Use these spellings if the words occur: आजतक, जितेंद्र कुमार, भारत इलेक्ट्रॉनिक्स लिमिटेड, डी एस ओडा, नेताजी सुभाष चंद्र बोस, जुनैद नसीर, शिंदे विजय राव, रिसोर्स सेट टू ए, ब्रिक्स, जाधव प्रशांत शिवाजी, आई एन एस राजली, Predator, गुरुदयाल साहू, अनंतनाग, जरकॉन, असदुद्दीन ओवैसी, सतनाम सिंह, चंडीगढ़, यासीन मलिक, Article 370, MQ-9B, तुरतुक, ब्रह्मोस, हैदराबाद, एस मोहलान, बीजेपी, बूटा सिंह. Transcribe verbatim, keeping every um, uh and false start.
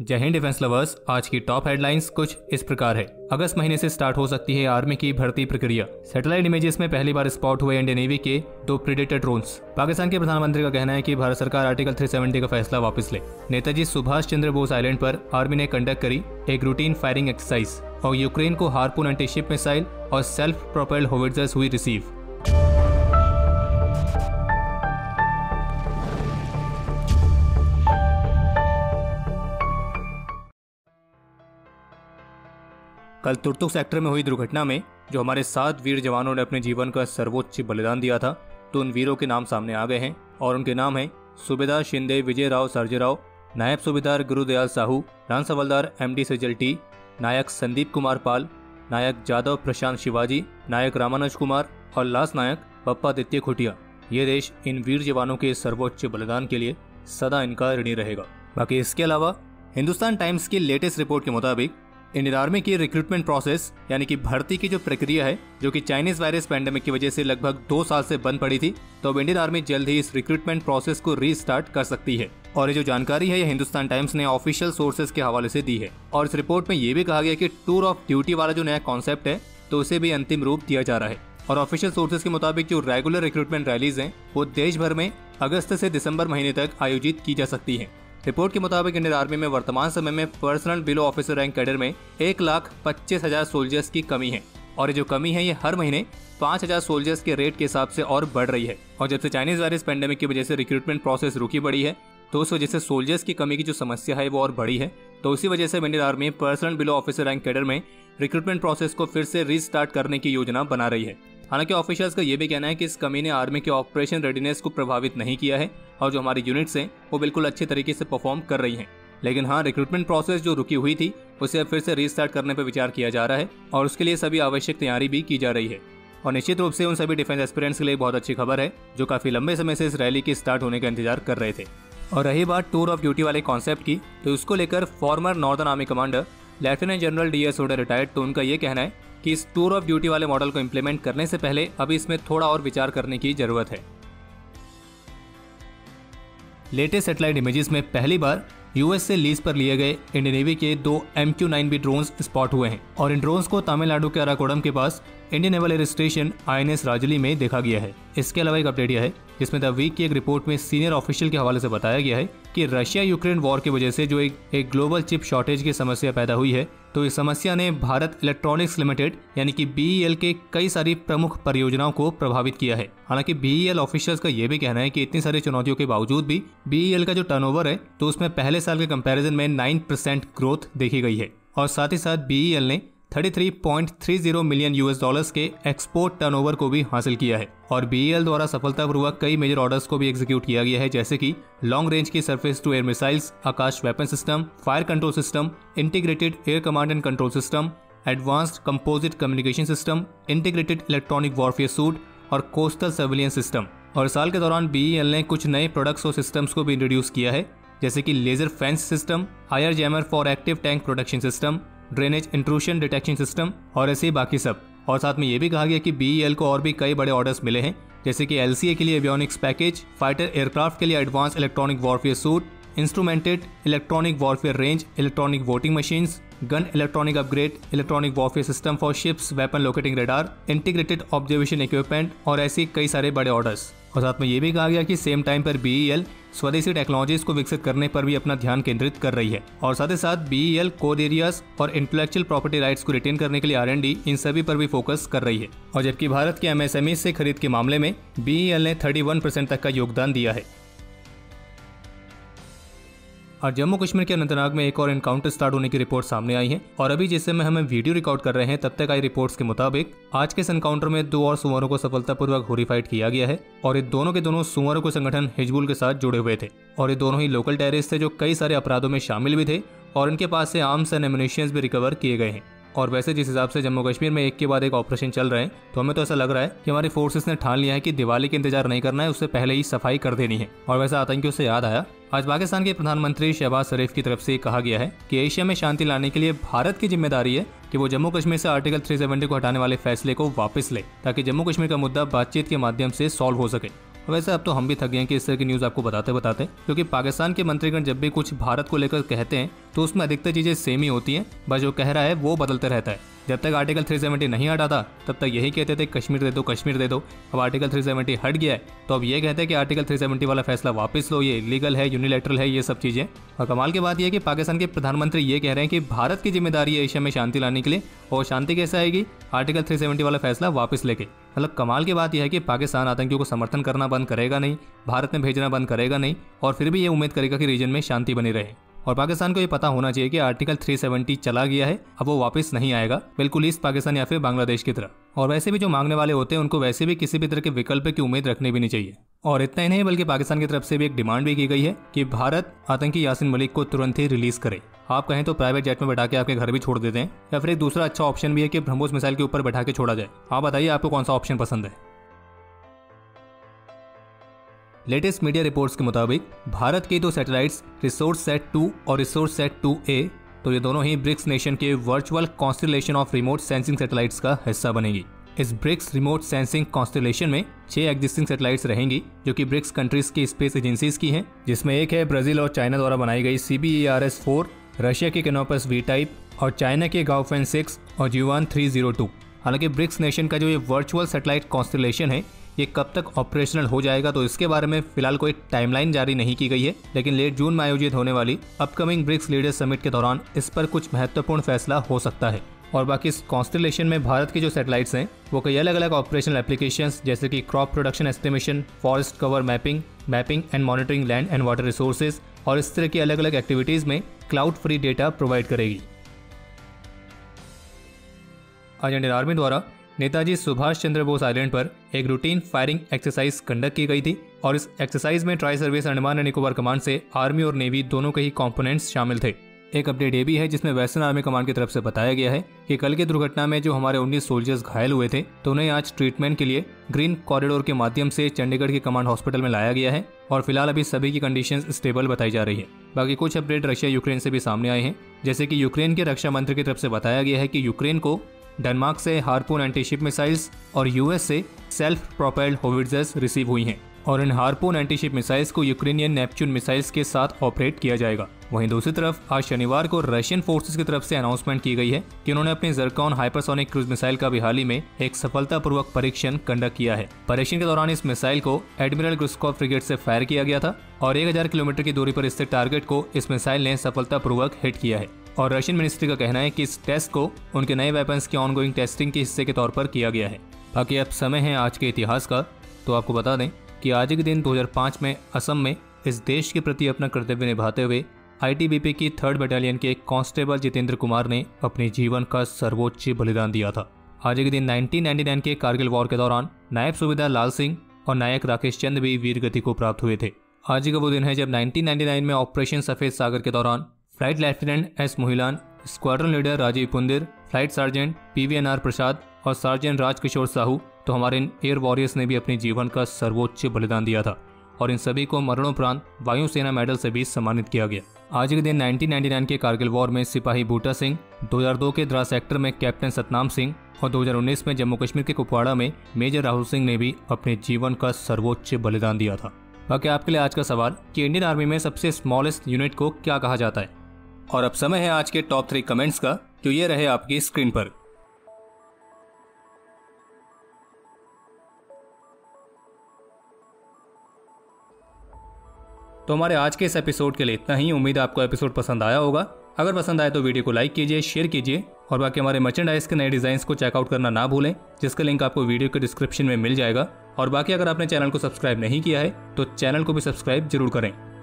जय Hind defence lovers, आज की टॉप हेडलाइंस कुछ इस प्रकार है। अगस्त महीने से स्टार्ट हो सकती है आर्मी की भर्ती प्रक्रिया। सैटेलाइट इमेजेस में पहली बार स्पॉट हुए इंडियन नेवी के दो प्रीडेटर ड्रोन्स। पाकिस्तान के प्रधानमंत्री का कहना है कि भारत सरकार आर्टिकल तीन सौ सत्तर का फैसला वापस ले। नेताजी सुभाष चंद्र बोस आइलैंड पर आर्मी ने कंडक्ट करी एक रूटीन फायरिंग एक्सरसाइज। और यूक्रेन को हार्पून एंटी शिप मिसाइल और सेल्फ प्रोपेल्ड होविट्जर्स हुई रिसीव। कल तुरतुक सेक्टर में हुई दुर्घटना में जो हमारे सात वीर जवानों ने अपने जीवन का सर्वोच्च बलिदान दिया था, तो उन वीरों के नाम सामने आ गए हैं। और उनके नाम हैं सूबेदार शिंदे विजय राव सर्जेराव, नायब सूबेदार गुरुदयाल साहू, रान सवलदार एमडी सजल्टी, नायक संदीप कुमार पाल, नायक जाधव प्रशांत शिवाजी, नायक रामानुज कुमार और लास्ट नायक पप्पा दित्य खुटिया। ये देश इन वीर जवानों के सर्वोच्च बलिदान के लिए सदा इनका ऋणी रहेगा। बाकी इसके अलावा हिंदुस्तान टाइम्स की लेटेस्ट रिपोर्ट के मुताबिक इंडियन आर्मी की रिक्रूटमेंट प्रोसेस यानी कि भर्ती की जो प्रक्रिया है, जो कि चाइनीज वायरस पैंडेमिक की वजह से लगभग दो साल से बंद पड़ी थी, तो अब इंडियन आर्मी जल्द ही इस रिक्रूटमेंट प्रोसेस को रीस्टार्ट कर सकती है। और ये जो जानकारी है ये हिंदुस्तान टाइम्स ने ऑफिशियल सोर्सेज के हवाले से दी है। और इस रिपोर्ट में ये भी कहा गया कि टूर ऑफ ड्यूटी वाला जो नया कॉन्सेप्ट है तो उसे भी अंतिम रूप दिया जा रहा है। और ऑफिशियल सोर्सेज के मुताबिक जो रेगुलर रिक्रूटमेंट रैलीज हैं वो देश भर में अगस्त से दिसंबर महीने तक आयोजित की जा सकती है। रिपोर्ट के मुताबिक इंडियन आर्मी में वर्तमान समय में personnel below officer rank cadre में एक लाख पच्चीस हजार सोल्जर्स की कमी है। और ये जो कमी है ये हर महीने पाँच हजार सोल्जर्स के रेट के हिसाब से और बढ़ रही है। और जब से चाइनीज वायरस पैंडेमिक की वजह से रिक्रूटमेंट प्रोसेस रुकी पड़ी है तो उस वजह से सोल्जर्स की कमी की जो समस्या है वो और बढ़ी है। तो उसी वजह से Indian army personnel below officer rank cadre में रिक्रूटमेंट प्रोसेस को फिर से रीस्टार्ट करने की योजना बना रही है। हालांकि ऑफिशियल्स का ये भी कहना है कि इस कमी ने आर्मी के ऑपरेशन रेडीनेस को प्रभावित नहीं किया है और जो हमारी यूनिट्स हैं वो बिल्कुल अच्छे तरीके से परफॉर्म कर रही हैं। लेकिन हाँ, रिक्रूटमेंट प्रोसेस जो रुकी हुई थी उसे अब फिर से रीस्टार्ट करने पर विचार किया जा रहा है और उसके लिए सभी आवश्यक तैयारी भी की जा रही है। और निश्चित रूप से उन सभी डिफेंस एक्सपीरियंस के लिए बहुत अच्छी खबर है जो काफी लंबे समय से इस रैली के स्टार्ट होने का इंतजार कर रहे थे। और रही बात टूर ऑफ ड्यूटी वाले कॉन्सेप्ट की, तो उसको लेकर former northern army commander lieutenant general डी एस ओडा retired, तो उनका ये कहना है कि इस टूर ऑफ ड्यूटी वाले मॉडल को इम्प्लीमेंट करने से पहले अभी इसमें थोड़ा और विचार करने की जरूरत है। लेटेस्ट सैटेलाइट इमेजेस में पहली बार यूएस से लीज पर लिए गए इंडियन नेवी के दो M Q nine B drones spot हुए हैं। और इन ड्रोन्स को तमिलनाडु के अराकोडम के पास Indian naval air station आई एन एस राजली में देखा गया है। इसके अलावा एक अपडेट यह है जिसमें द वीक की एक रिपोर्ट में सीनियर ऑफिशियल के हवाले से बताया गया है कि रशिया यूक्रेन वॉर की वजह से जो एक, एक ग्लोबल चिप शॉर्टेज की समस्या पैदा हुई है, तो इस समस्या ने भारत इलेक्ट्रॉनिक्स लिमिटेड यानी कि बी ई एल के कई सारी प्रमुख परियोजनाओं को प्रभावित किया है। हालांकि बी ई एल ऑफिशियल्स का यह भी कहना है कि इतनी सारी चुनौतियों के बावजूद भी बी ई एल का जो टर्नओवर है तो उसमें पहले साल के कंपैरिजन में नौ परसेंट ग्रोथ देखी गई है। और साथ ही साथ बी ई एल ने तैंतीस पॉइंट तीस मिलियन यूएस डॉलर्स के एक्सपोर्ट टर्नओवर को भी हासिल किया है। और बी ई एल द्वारा सफलतापूर्वक कई मेजर ऑर्डर्स को भी एग्जीक्यूट किया गया है, जैसे कि लॉन्ग रेंज की surface to air missiles, Akash weapon system, fire control system, integrated air command and control system, advanced composite communication system, integrated electronic warfare suite और कोस्टल सर्विलियंस सिस्टम। और साल के दौरान बी ई एल ने कुछ नए products और सिस्टम्स को भी इंट्रोड्यूस किया है, जैसे कि laser fence system, IR jammer for active tank production system, drainage intrusion detection system और ऐसे बाकी सब। और साथ में ये भी कहा गया कि बी ई एल को और भी कई बड़े ऑर्डर्स मिले हैं, जैसे कि एल सी ए के लिए एवियोनिक्स पैकेज, फाइटर एयरक्राफ्ट के लिए advance electronic warfare suite, instrumented electronic warfare range, electronic voting machines, gun electronic upgrade, electronic warfare system for ships, weapon locating radar, integrated observation equipment और ऐसे कई सारे बड़े orders. और साथ में ये भी कहा गया कि सेम टाइम पर बी ई एल स्वदेशी टेक्नोलॉजीज को विकसित करने पर भी अपना ध्यान केंद्रित कर रही है। और साथ ही साथ B E L code areas और इंटेलेक्चुअल प्रॉपर्टी राइट्स को रिटेन करने के लिए आर एंड डी इन सभी पर भी फोकस कर रही है। और जबकि भारत के एम एस एम ई से खरीद के मामले में बी ई एल ने इकतीस परसेंट तक का योगदान दिया है। और जम्मू कश्मीर के अनंतनाग में एक और एनकाउंटर स्टार्ट होने की रिपोर्ट सामने आई है। और अभी जिससे में हमें वीडियो रिकॉर्ड कर रहे हैं तब तक आई रिपोर्ट्स के मुताबिक आज के इस एनकाउंटर में दो और सुअरों को सफलतापूर्वक होरीफाइड किया गया है। और ये दोनों के दोनों सुअरों को संगठन हिजबुल के साथ जुड़े हुए थे और ये दोनों ही लोकल टेररिस्ट थे जो कई सारे अपराधों में शामिल भी थे और इनके पास से आर्म्स एंड एम्यूनिशंस भी रिकवर किए गए हैं। और वैसे जिस हिसाब से जम्मू कश्मीर में एक के बाद एक ऑपरेशन चल रहे हैं तो हमें तो ऐसा लग रहा है कि हमारी फोर्सेस ने ठान लिया है कि दिवाली का इंतजार नहीं करना है, उससे पहले ही सफाई कर देनी है। और वैसे आतंकियों से याद आया, आज पाकिस्तान के प्रधानमंत्री शहबाज शरीफ की तरफ से कहा गया है कि एशिया में शांति लाने के लिए भारत की जिम्मेदारी है कि वो जम्मू कश्मीर से आर्टिकल तीन सौ सत्तर को हटाने वाले फैसले को वापस ले ताकि जम्मू कश्मीर का मुद्दा बातचीत के माध्यम से सॉल्व हो सके। वैसे अब तो हम भी थक गए हैं कि इस तरह की न्यूज़ आपको बताते बताते, क्योंकि पाकिस्तान के मंत्रीगण जब भी कुछ भारत को लेकर कहते हैं तो उसमें अधिकतर चीज़ें सेम ही होती हैं, बस जो कह रहा है वो बदलता रहता है। जब तक आर्टिकल तीन सौ सत्तर नहीं हटा था तब तक यही कहते थे कश्मीर दे दो कश्मीर दे दो। अब आर्टिकल तीन सौ सत्तर हट गया है तो अब ये कहते हैं कि आर्टिकल तीन सौ सत्तर वाला फैसला वापस लो, ये इलीगल है, यूनिलैटरल है, ये सब चीज़ें। और कमाल की बात यह है कि पाकिस्तान के प्रधानमंत्री ये कह रहे हैं कि भारत की जिम्मेदारी है एशिया में शांति लाने के लिए, और शांति कैसे आएगी आर्टिकल तीन सौ सत्तर वाला फैसला वापस लेके। मतलब कमाल की बात यह है कि पाकिस्तान आतंकियों को समर्थन करना बंद करेगा नहीं, भारत में भेजना बंद करेगा नहीं, और फिर भी ये उम्मीद करेगा कि रीजन में शांति बनी रहे। और पाकिस्तान को ये पता होना चाहिए कि आर्टिकल तीन सौ सत्तर चला गया है, अब वो वापस नहीं आएगा, बिल्कुल ईस्ट पाकिस्तान या फिर बांग्लादेश की तरह। और वैसे भी जो मांगने वाले होते हैं उनको वैसे भी किसी भी तरह के विकल्प की उम्मीद रखनी भी नहीं चाहिए। और इतना ही नहीं बल्कि पाकिस्तान की तरफ से भी एक डिमांड भी की गई है कि भारत आतंकी यासीन मलिक को तुरंत ही रिलीज करे। आप कहें तो प्राइवेट जेट में बैठा के आपके घर भी छोड़ देते हैं, या फिर एक दूसरा अच्छा ऑप्शन भी है कि ब्रह्मोस मिसाइल के ऊपर बैठा के छोड़ा जाए। आप बताइए आपको कौन सा ऑप्शन पसंद है। लेटेस्ट मीडिया रिपोर्ट्स के मुताबिक भारत के दो सैटेलाइट्स रिसोर्स सेट टू और रिसोर्स सेट टू ए, तो ये दोनों ही ब्रिक्स नेशन के virtual constellation of remote sensing satellites का हिस्सा बनेगी। इस ब्रिक्स रिमोट सेंसिंग कॉन्स्टिलेशन में छह एग्जिस्टिंग सैटेलाइट्स रहेंगी जो कि ब्रिक्स कंट्रीज की स्पेस एजेंसीज की हैं, जिसमें एक है ब्राजील और चाइना द्वारा बनाई गई C B E R S four, Russia के कैनोपस वी टाइप और चाइना के गाउफे सिक्स और जीवन थ्री जीरो टू। हालांकि ब्रिक्स नेशन का जो ये वर्चुअल सैटेलाइट कॉन्स्टिलेशन है ये कब तक ऑपरेशनल हो जाएगा तो इसके बारे में फिलहाल कोई टाइमलाइन जारी नहीं की गई है, लेकिन लेट जून में आयोजित होने वाली अपकमिंग ब्रिक्स लीडर्स समिट के दौरान इस पर कुछ महत्वपूर्ण फैसला हो सकता है। और बाकी इस कॉन्स्टिलेशन में भारत के जो सैटेलाइट्स हैं वो कई अलग अलग ऑपरेशनल एप्लीकेशंस जैसे कि crop production estimation, forest cover mapping, mapping and monitoring land and water resources और इस तरह की अलग अलग एक्टिविटीज़ में क्लाउड फ्री डेटा प्रोवाइड करेगी। अर्जेंटीन आर्मी द्वारा नेताजी सुभाष चंद्र बोस आइलैंड पर एक रूटीन फायरिंग एक्सरसाइज कंडक्ट की गई थी और इस एक्सरसाइज में tri service Andaman and Nicobar command से आर्मी और नेवी दोनों के ही कंपोनेंट्स शामिल थे। एक अपडेट ये भी है जिसमें वेस्टर्न आर्मी कमांड की तरफ से बताया गया है कि कल की दुर्घटना में जो हमारे उन्नीस सोल्जर्स घायल हुए थे तो उन्हें आज ट्रीटमेंट के लिए ग्रीन कॉरिडोर के माध्यम से चंडीगढ़ के कमांड हॉस्पिटल में लाया गया है और फिलहाल अभी सभी की कंडीशन स्टेबल बताई जा रही है। बाकी कुछ अपडेट रशिया यूक्रेन से भी सामने आए हैं, जैसे कि यूक्रेन के रक्षा मंत्री की तरफ से बताया गया है कि यूक्रेन को डेनमार्क से हार्पून एंटीशिप मिसाइल्स और यूएस से सेल्फ प्रोपेल्ड होविट्जर्स रिसीव हुई हैं और इन हार्पून एंटीशिप मिसाइल्स को यूक्रेनियन नेपच्यून मिसाइल्स के साथ ऑपरेट किया जाएगा। वहीं दूसरी तरफ आज शनिवार को रशियन फोर्सेस की तरफ से अनाउंसमेंट की गई है कि उन्होंने अपने जरकॉन हाइपरसोनिक क्रूज मिसाइल का भी हाल ही में एक सफलतापूर्वक परीक्षण कंडक्ट किया है। परीक्षण के दौरान इस मिसाइल को एडमिरल ग्रिस्कॉफ फ्रिगेट से फायर किया गया था और एक हजार किलोमीटर की दूरी पर स्थित टारगेट को इस मिसाइल ने सफलतापूर्वक हिट किया है। और रशियन मिनिस्ट्री का कहना है कि इस टेस्ट को उनके नए वेपन्स की ऑनगोइंग टेस्टिंग के हिस्से के तौर पर किया गया है। बाकी अब समय है आज के इतिहास का, तो आपको बता दें कि आज के दिन दो हज़ार पाँच में असम में इस देश के प्रति अपना कर्तव्य निभाते हुए आईटीबीपी की थर्ड बटालियन के कांस्टेबल जितेंद्र कुमार ने अपने जीवन का सर्वोच्च बलिदान दिया था। आज के दिन उन्नीस सौ निन्यानवे के कारगिल वॉर के दौरान नायब सूबेदार लाल सिंह और नायक राकेश चंद भी वीरगति को प्राप्त हुए थे। आज का वो दिन है जब उन्नीस सौ निन्यानवे में ऑपरेशन सफेद सागर के दौरान flight lieutenant एस मोहलान, squadron leader Rajiv Pundir, flight sergeant PVNR Prasad और सार्जेंट राज किशोर साहू तो हमारे इन एयर वॉरियर्स ने भी अपने जीवन का सर्वोच्च बलिदान दिया था और इन सभी को मरणोपरांत वायुसेना मेडल से भी सम्मानित किया गया। आज के दिन उन्नीस सौ निन्यानवे के कारगिल वॉर में सिपाही बूटा सिंह, दो हज़ार दो के द्रा सेक्टर में कैप्टन सतनाम सिंह और दो हज़ार उन्नीस में जम्मू कश्मीर के कुपवाड़ा में मेजर राहुल सिंह ने भी अपने जीवन का सर्वोच्च बलिदान दिया था। बाकी आपके लिए आज का सवाल कि इंडियन आर्मी में सबसे स्मॉलेस्ट यूनिट को क्या कहा जाता है। और अब समय है आज के टॉप थ्री कमेंट्स का, जो ये रहे आपकी स्क्रीन पर। तो हमारे आज के इस एपिसोड के लिए इतना ही। उम्मीद है आपको एपिसोड पसंद आया होगा। अगर पसंद आए तो वीडियो को लाइक कीजिए, शेयर कीजिए और बाकी हमारे मर्चेंडाइज के नए डिजाइंस को चेकआउट करना ना भूलें, जिसका लिंक आपको वीडियो के डिस्क्रिप्शन में मिल जाएगा। और बाकी अगर आपने चैनल को सब्सक्राइब नहीं किया है तो चैनल को भी सब्सक्राइब जरूर करें।